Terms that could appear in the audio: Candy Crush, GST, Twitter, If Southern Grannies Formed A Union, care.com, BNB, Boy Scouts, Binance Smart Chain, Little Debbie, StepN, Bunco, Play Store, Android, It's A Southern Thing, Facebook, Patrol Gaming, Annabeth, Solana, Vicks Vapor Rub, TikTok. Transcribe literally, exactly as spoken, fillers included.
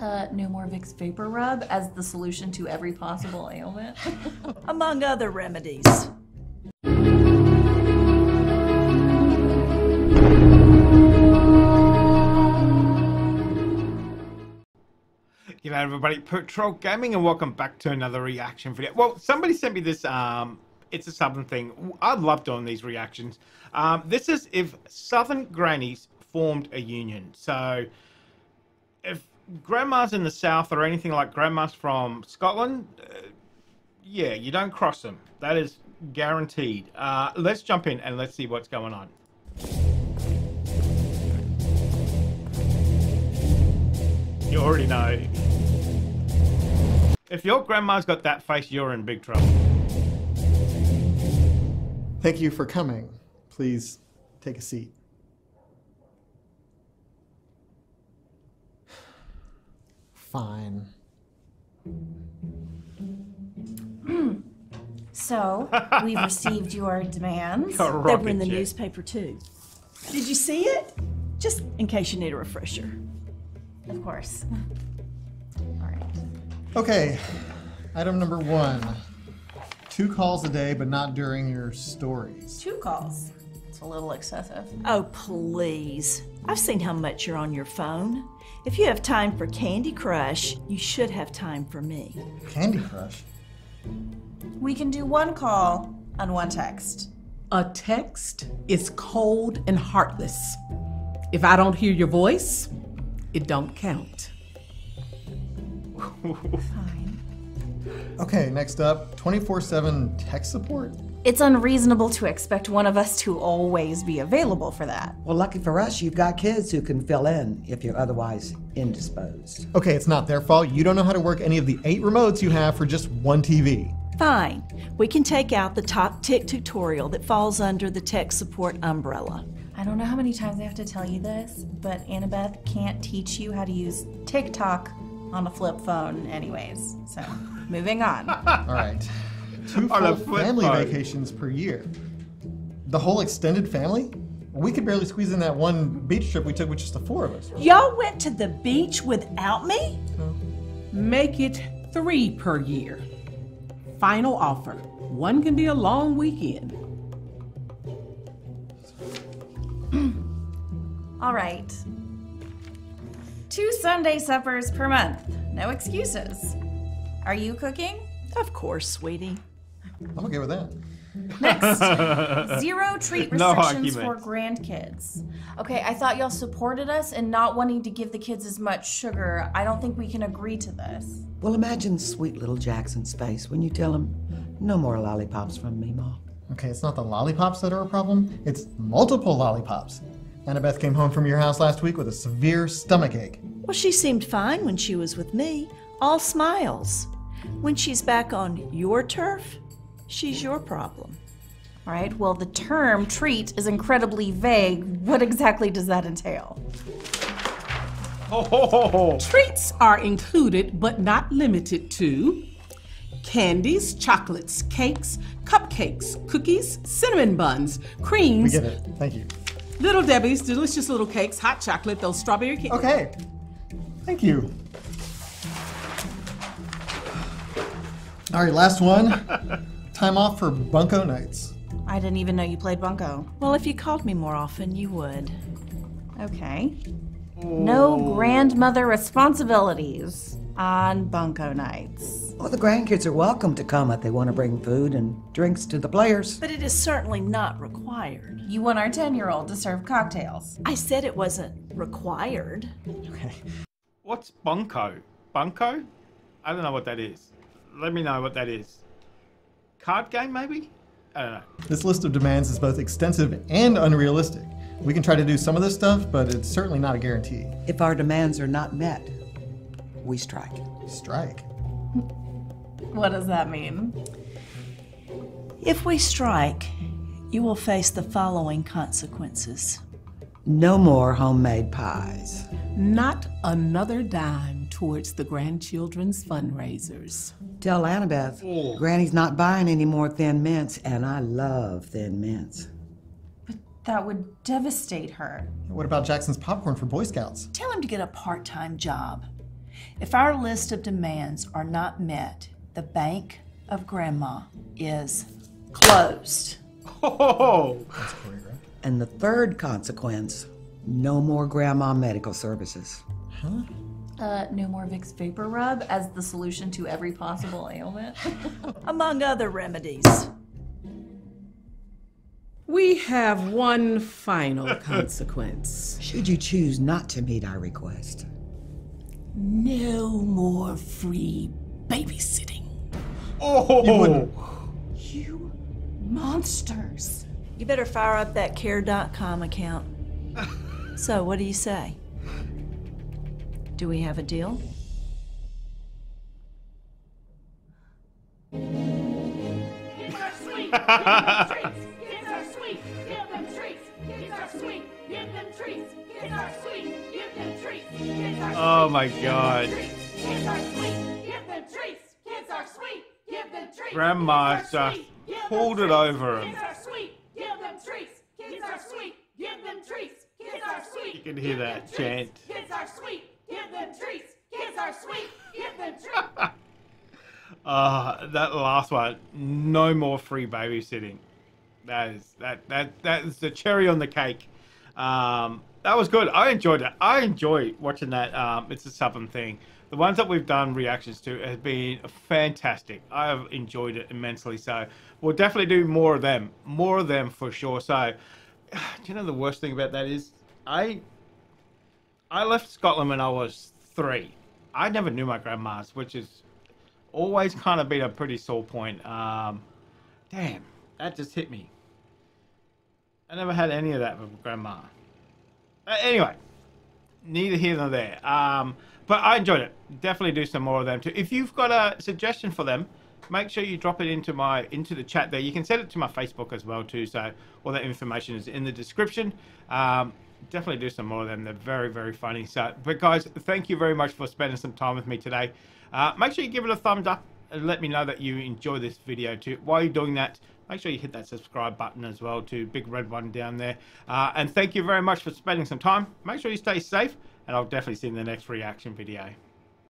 Uh, no more Vicks Vapor Rub as the solution to every possible ailment. Among other remedies. G'day everybody, Patrol Gaming, and welcome back to another reaction video. Well, somebody sent me this, um, It's a Southern Thing. I love doing these reactions. Um, this is if Southern grannies formed a union. So, if grandmas in the South are anything like grandmas from Scotland, uh, yeah, you don't cross them. That is guaranteed. Uh, let's jump in and let's see what's going on. You already know. If your grandma's got that face, you're in big trouble. Thank you for coming. Please take a seat. Fine. So, we've received your demands. They were in the jet. newspaper too. Did you see it? Just in case you need a refresher. Of course. All right. Okay, item number one. Two calls a day, but not during your stories. Two calls? It's a little excessive. Oh, please. I've seen how much you're on your phone. If you have time for Candy Crush, you should have time for me. Candy Crush? We can do one call on one text. A text is cold and heartless. If I don't hear your voice, it don't count. Fine. Okay, next up, twenty-four seven tech support? It's unreasonable to expect one of us to always be available for that. Well, lucky for us, you've got kids who can fill in if you're otherwise indisposed. Okay, it's not their fault. You don't know how to work any of the eight remotes you have for just one T V. Fine. We can take out the top tick tutorial that falls under the tech support umbrella. I don't know how many times I have to tell you this, but Annabeth can't teach you how to use TikTok on a flip phone anyways. So, moving on. All right. Two full family phone. vacations per year. The whole extended family? We could barely squeeze in that one beach trip we took with just the four of us. Y'all went to the beach without me? No. Make it three per year. Final offer. One can be a long weekend. All right. Two Sunday suppers per month. No excuses. Are you cooking? Of course, sweetie. I'm okay with that. Next. Zero treat restrictions no for grandkids. Okay, I thought y'all supported us in not wanting to give the kids as much sugar. I don't think we can agree to this. Well, imagine sweet little Jackson's face when you tell him, no more lollipops from me, Ma. Okay, it's not the lollipops that are a problem. It's multiple lollipops. Annabeth came home from your house last week with a severe stomach ache. Well, she seemed fine when she was with me, all smiles. When she's back on your turf, she's your problem. All right, well, the term treat is incredibly vague. What exactly does that entail? Oh. Treats are included, but not limited to candies, chocolates, cakes, cupcakes, cookies, cinnamon buns, creams. We get it, thank you. Little Debbie's, delicious little cakes, hot chocolate, those strawberry cakes. Okay, thank you. All right, last one. Time off for Bunco nights. I didn't even know you played Bunco. Well, if you called me more often, you would. Okay. Ooh. No grandmother responsibilities on Bunco nights. Well, the grandkids are welcome to come if they want to bring food and drinks to the players. But it is certainly not required. You want our ten-year-old to serve cocktails. I said it wasn't required. Okay. What's Bunco? Bunco? I don't know what that is. Let me know what that is. Card game, maybe? I don't know. This list of demands is both extensive and unrealistic. We can try to do some of this stuff, but it's certainly not a guarantee. If our demands are not met, we strike. Strike? What does that mean? If we strike, you will face the following consequences. No more homemade pies. Not another dime towards the grandchildren's fundraisers. Tell Annabeth, yeah. Granny's not buying any more thin mints, and I love thin mints. But that would devastate her. What about Jackson's popcorn for Boy Scouts? Tell him to get a part-time job. If our list of demands are not met, the bank of grandma is closed. Oh, that's choreographed. And the third consequence, no more grandma medical services. Huh? Uh, no more Vicks Vapor Rub as the solution to every possible ailment. Among other remedies. We have one final consequence. Should you choose not to meet our request. No more free babysitting. Oh! You wouldn't. You monsters. You better fire up that care dot com account. So, what do you say? Do we have a deal? It's our sweet! Give them treats! It's our sweet! Give them treats! It's our sweet! Give them treats! It's our sweet! Give them treats! It's our sweet! Oh my God! It's our sweet! Give them treats! It's our sweet! Give them treats! Grandma just pulled it over him. It's our sweet! Give them treats! It's our sweet! Give them treats! It's our sweet! You can hear that chant. It's our sweet! Give them treats! Kids are sweet! Give them treats! uh, that last one. No more free babysitting. That is that that that is the cherry on the cake. Um, that was good. I enjoyed it. I enjoy watching that. Um, it's a Southern Thing. The ones that we've done reactions to have been fantastic. I have enjoyed it immensely. So we'll definitely do more of them. More of them for sure. So, do you know the worst thing about that is I. I left Scotland when I was three. I never knew my grandma's, which is always kind of been a pretty sore point. Um, damn, that just hit me. I never had any of that with grandma. Uh, anyway, neither here nor there. Um, but I enjoyed it. Definitely do some more of them too. If you've got a suggestion for them, make sure you drop it into my into the chat there. You can send it to my Facebook as well too. So all that information is in the description. Um, Definitely do some more of them. They're very, very funny. So, but guys, thank you very much for spending some time with me today. Uh, make sure you give it a thumbs up and let me know that you enjoy this video too. While you're doing that, make sure you hit that subscribe button as well too. Big red one down there. Uh, and thank you very much for spending some time. Make sure you stay safe, and I'll definitely see you in the next reaction video.